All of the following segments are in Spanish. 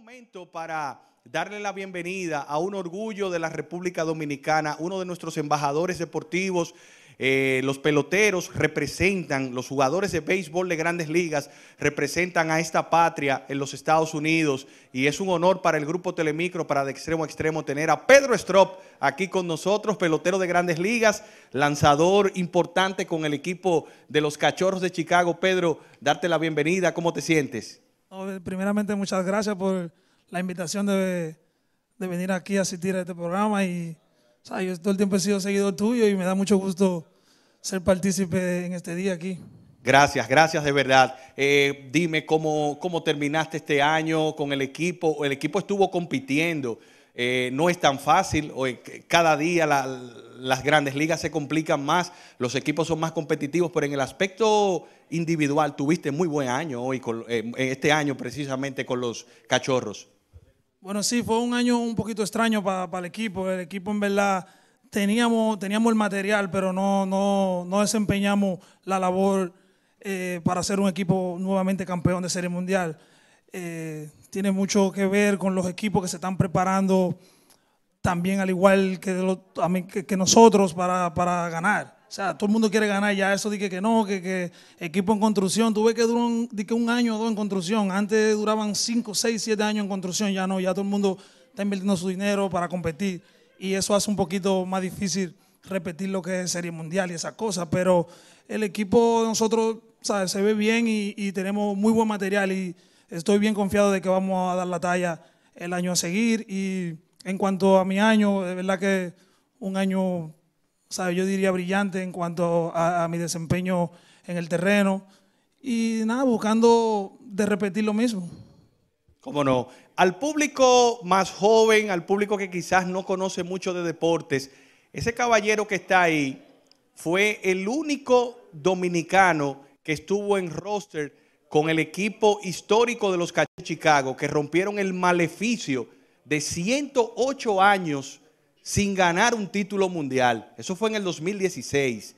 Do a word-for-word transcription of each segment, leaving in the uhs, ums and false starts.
Momento para darle la bienvenida a un orgullo de la República Dominicana, uno de nuestros embajadores deportivos. Eh, los peloteros representan, los jugadores de béisbol de grandes ligas representan a esta patria en los Estados Unidos, y es un honor para el Grupo Telemicro, para De Extremo a Extremo, tener a Pedro Strop aquí con nosotros, pelotero de grandes ligas, lanzador importante con el equipo de los Cachorros de Chicago. Pedro, darte la bienvenida, ¿cómo te sientes? Primeramente, muchas gracias por la invitación de, de venir aquí a asistir a este programa. Y o sea, yo todo el tiempo he sido seguidor tuyo y me da mucho gusto ser partícipe en este día aquí. Gracias, gracias de verdad. Eh, dime, ¿cómo, cómo terminaste este año con el equipo? El equipo estuvo compitiendo. Eh, no es tan fácil. Cada día la, las grandes ligas se complican más, los equipos son más competitivos, pero en el aspecto individual tuviste muy buen año hoy, con, eh, este año precisamente con los Cachorros. Bueno, sí, fue un año un poquito extraño para pa el equipo. El equipo, en verdad, teníamos, teníamos el material, pero no, no, no desempeñamos la labor eh, para ser un equipo nuevamente campeón de Serie Mundial. Eh, tiene mucho que ver con los equipos que se están preparando también, al igual que, lo, que, que nosotros, para, para ganar. O sea, todo el mundo quiere ganar ya. Eso dije que no, que, que equipo en construcción. Tuve que durar un, que un año o dos en construcción. Antes duraban cinco, seis, siete años en construcción. Ya no, ya todo el mundo está invirtiendo su dinero para competir. Y eso hace un poquito más difícil repetir lo que es Serie Mundial y esas cosas. Pero el equipo de nosotros, ¿sabes?, se ve bien y, y tenemos muy buen material. Y estoy bien confiado de que vamos a dar la talla el año a seguir. Y en cuanto a mi año, de verdad que un año... ¿Sabe? Yo diría brillante en cuanto a, a mi desempeño en el terreno y nada, buscando de repetir lo mismo. ¿Cómo no? Al público más joven, al público que quizás no conoce mucho de deportes, ese caballero que está ahí fue el único dominicano que estuvo en roster con el equipo histórico de los Cachorros de Chicago, que rompieron el maleficio de ciento ocho años sin ganar un título mundial. Eso fue en el dos mil dieciséis.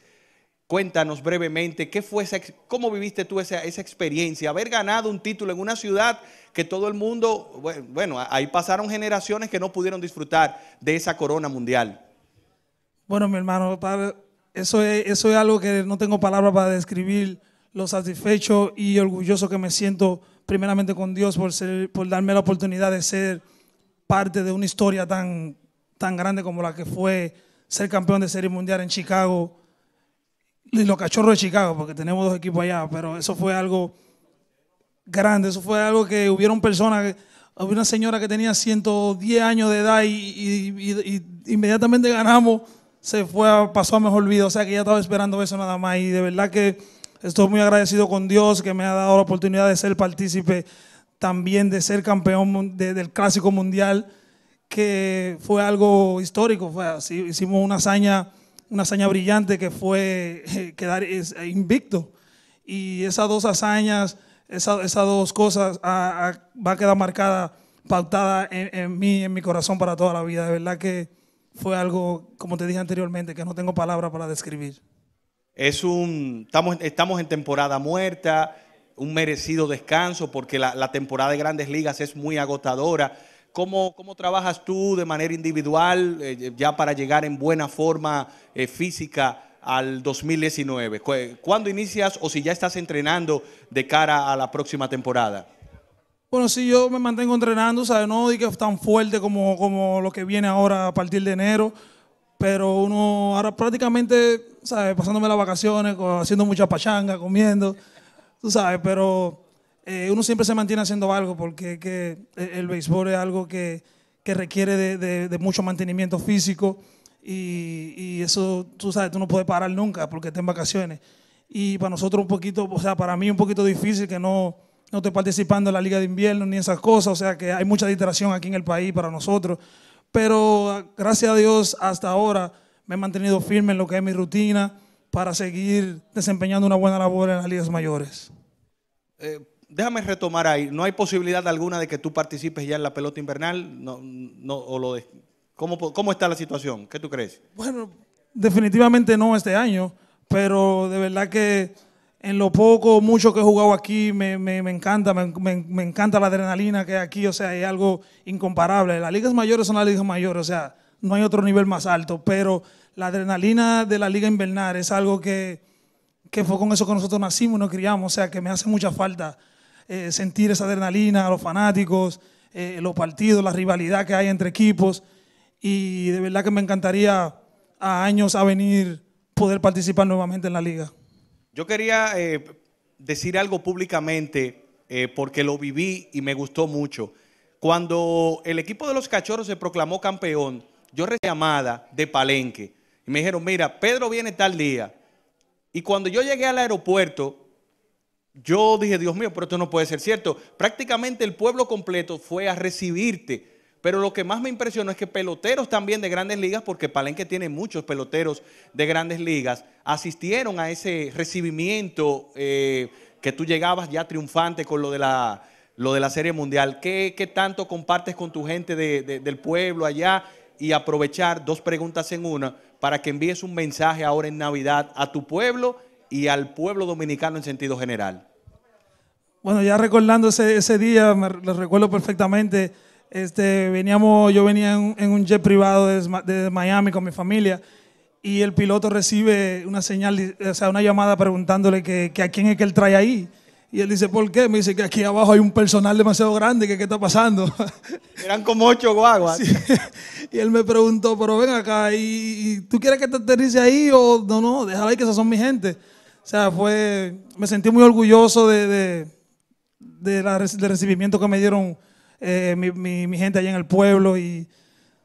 Cuéntanos brevemente, ¿qué fue esa, cómo viviste tú esa, esa experiencia? Haber ganado un título en una ciudad que todo el mundo, bueno, ahí pasaron generaciones que no pudieron disfrutar de esa corona mundial. Bueno, mi hermano, eso es, eso es algo que no tengo palabras para describir lo satisfecho y orgulloso que me siento, primeramente con Dios, por, ser, por darme la oportunidad de ser parte de una historia tan... tan grande como la que fue ser campeón de Serie Mundial en Chicago y los Cachorros de Chicago, porque tenemos dos equipos allá, pero eso fue algo grande, eso fue algo que hubieron personas, había una señora que tenía ciento diez años de edad y, y, y, y inmediatamente ganamos, se fue, a, pasó a mejor vida, o sea que ya estaba esperando eso nada más, y de verdad que estoy muy agradecido con Dios que me ha dado la oportunidad de ser partícipe también de ser campeón de, del Clásico Mundial, que fue algo histórico. Fue así, hicimos una hazaña, una hazaña brillante que fue eh, quedar es, invicto, y esas dos hazañas, esa, esas dos cosas a, a, va a quedar marcada, pautada en, en mí, en mi corazón para toda la vida. De verdad que fue algo, como te dije anteriormente, que no tengo palabras para describir. Es un, estamos, estamos en temporada muerta, un merecido descanso porque la, la temporada de Grandes Ligas es muy agotadora. ¿Cómo, ¿Cómo trabajas tú de manera individual eh, ya para llegar en buena forma eh, física al dos mil diecinueve? ¿Cu ¿Cuándo inicias o si ya estás entrenando de cara a la próxima temporada? Bueno, sí, yo me mantengo entrenando, ¿sabes? No digo que es tan fuerte como, como lo que viene ahora a partir de enero, pero uno ahora prácticamente, ¿sabes?, pasándome las vacaciones, haciendo mucha pachanga, comiendo, tú sabes, pero... Eh, uno siempre se mantiene haciendo algo porque que el béisbol es algo que, que requiere de, de, de mucho mantenimiento físico y, y eso, tú sabes, tú no puedes parar nunca porque estás en vacaciones. Y para nosotros un poquito, o sea, para mí un poquito difícil que no, no estoy participando en la Liga de Invierno ni esas cosas, o sea que hay mucha distracción aquí en el país para nosotros. Pero gracias a Dios hasta ahora me he mantenido firme en lo que es mi rutina para seguir desempeñando una buena labor en las ligas mayores. Eh, Déjame retomar ahí. ¿No hay posibilidad alguna de que tú participes ya en la pelota invernal? No, no, o lo de, ¿cómo, ¿Cómo está la situación? ¿Qué tú crees? Bueno, definitivamente no este año, pero de verdad que en lo poco o mucho que he jugado aquí, me, me, me encanta, me, me, me encanta la adrenalina que hay aquí, o sea, es algo incomparable. Las ligas mayores son las ligas mayores, o sea, no hay otro nivel más alto, pero la adrenalina de la liga invernal es algo que, que fue con eso que nosotros nacimos y nos criamos, o sea, que me hace mucha falta eh, sentir esa adrenalina, a los fanáticos, eh, los partidos, la rivalidad que hay entre equipos, y de verdad que me encantaría a años a venir poder participar nuevamente en la liga. Yo quería eh, decir algo públicamente eh, porque lo viví y me gustó mucho. Cuando el equipo de los Cachorros se proclamó campeón, yo recibí una llamada de Palenque y me dijeron, mira, Pedro viene tal día. Y cuando yo llegué al aeropuerto, yo dije, Dios mío, pero esto no puede ser cierto. Prácticamente el pueblo completo fue a recibirte. Pero lo que más me impresionó es que peloteros también de Grandes Ligas, porque Palenque tiene muchos peloteros de Grandes Ligas, asistieron a ese recibimiento eh, que tú llegabas ya triunfante con lo de la, lo de la Serie Mundial. ¿Qué, qué tanto compartes con tu gente de, de, del pueblo allá? Y aprovechar dos preguntas en una para que envíes un mensaje ahora en Navidad a tu pueblo y al pueblo dominicano en sentido general. Bueno, ya recordando ese, ese día, me lo recuerdo perfectamente. Este, veníamos, yo venía en, en un jet privado desde de Miami con mi familia y el piloto recibe una señal, o sea, una llamada preguntándole que, que a quién es que él trae ahí. Y él dice, ¿por qué? Me dice que aquí abajo hay un personal demasiado grande, que qué está pasando. Eran como ocho guaguas. Sí. Y él me preguntó, pero ven acá, ¿y tú quieres que te aterrice ahí o no? No, déjala ahí que esas son mi gente. O sea, fue, me sentí muy orgulloso de, de, de la, del recibimiento que me dieron. Eh, mi, mi, mi gente allá en el pueblo y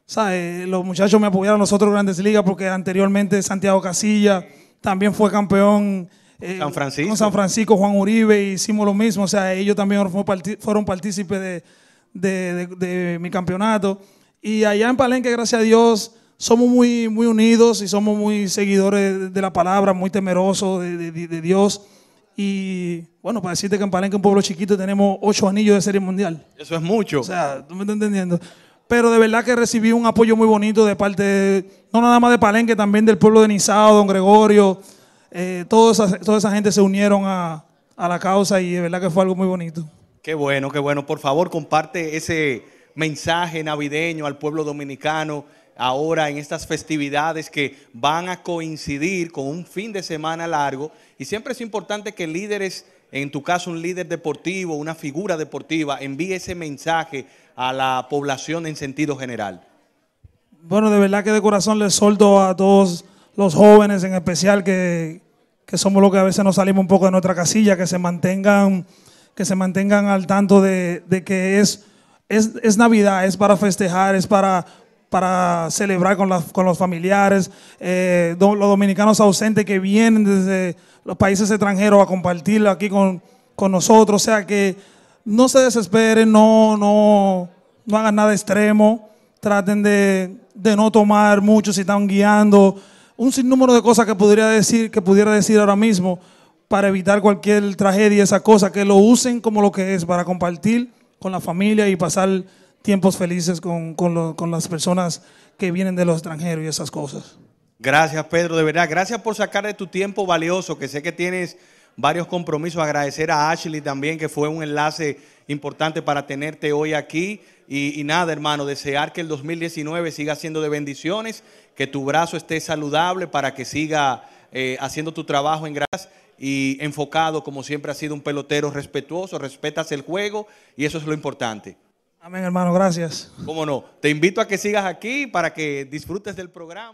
¿sabes? Los muchachos me apoyaron a nosotros Grandes Ligas porque anteriormente Santiago Casilla también fue campeón eh, San Francisco. Con San Francisco, Juan Uribe, e hicimos lo mismo, o sea, ellos también fueron partícipes de, de, de, de mi campeonato y allá en Palenque, gracias a Dios, somos muy, muy unidos y somos muy seguidores de la palabra, muy temerosos de, de, de Dios. Y bueno, para decirte que en Palenque, un pueblo chiquito, tenemos ocho anillos de Serie Mundial. Eso es mucho. O sea, tú me estás entendiendo. Pero de verdad que recibí un apoyo muy bonito de parte, de, no nada más de Palenque, también del pueblo de Nizao, Don Gregorio. Eh, toda, esa, toda esa gente se unieron a, a la causa y de verdad que fue algo muy bonito. Qué bueno, qué bueno. Por favor, comparte ese mensaje navideño al pueblo dominicano ahora en estas festividades que van a coincidir con un fin de semana largo. Y siempre es importante que líderes, en tu caso un líder deportivo, una figura deportiva, envíe ese mensaje a la población en sentido general. Bueno, de verdad que de corazón les solto a todos los jóvenes, en especial que, que somos los que a veces nos salimos un poco de nuestra casilla, que se mantengan, que se mantengan al tanto de, de que es, es, es Navidad, es para festejar, es para... para celebrar con, la, con los familiares, eh, do, los dominicanos ausentes que vienen desde los países extranjeros a compartirlo aquí con, con nosotros. O sea que no se desesperen, no, no, no hagan nada extremo, traten de, de no tomar mucho si están guiando. Un sinnúmero de cosas que pudiera decir, que pudiera decir ahora mismo para evitar cualquier tragedia, esa cosa, que lo usen como lo que es, para compartir con la familia y pasar tiempos felices con, con, lo, con las personas que vienen de los extranjeros y esas cosas. Gracias, Pedro, de verdad. Gracias por sacar de tu tiempo valioso, que sé que tienes varios compromisos. Agradecer a Ashley también, que fue un enlace importante para tenerte hoy aquí. Y, y nada, hermano, desear que el dos mil diecinueve siga siendo de bendiciones, que tu brazo esté saludable para que siga eh, haciendo tu trabajo en gracia. Y enfocado, como siempre ha sido un pelotero respetuoso, respetas el juego y eso es lo importante. Amén, hermano, gracias. Cómo no, te invito a que sigas aquí para que disfrutes del programa.